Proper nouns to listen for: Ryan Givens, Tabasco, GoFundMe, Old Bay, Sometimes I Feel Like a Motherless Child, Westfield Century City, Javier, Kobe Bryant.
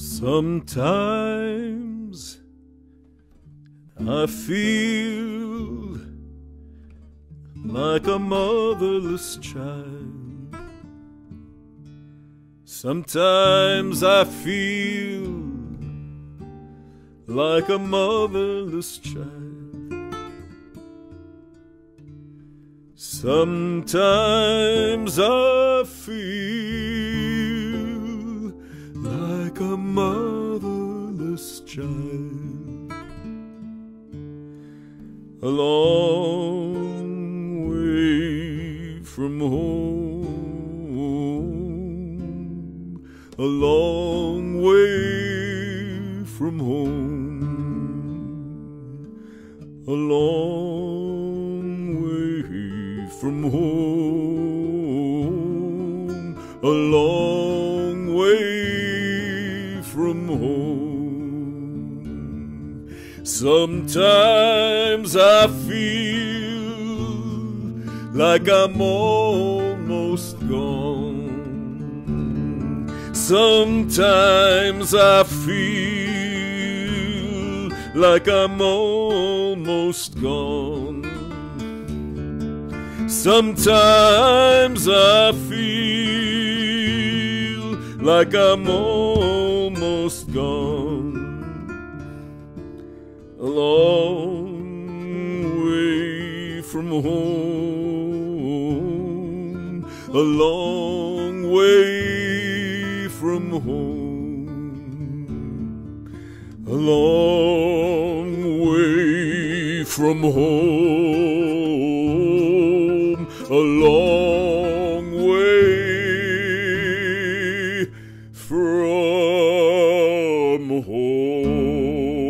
Sometimes I feel like a motherless child. Sometimes I feel like a motherless child. Sometimes I feel like a motherless child. A long way from home, a long way from home, a long way from home, a long way from home. Sometimes I feel like I'm almost gone. Sometimes I feel like I'm almost gone. Sometimes I feel like I'm almost gone. A long way from home, a long way from home, a long way from home, a long way from home.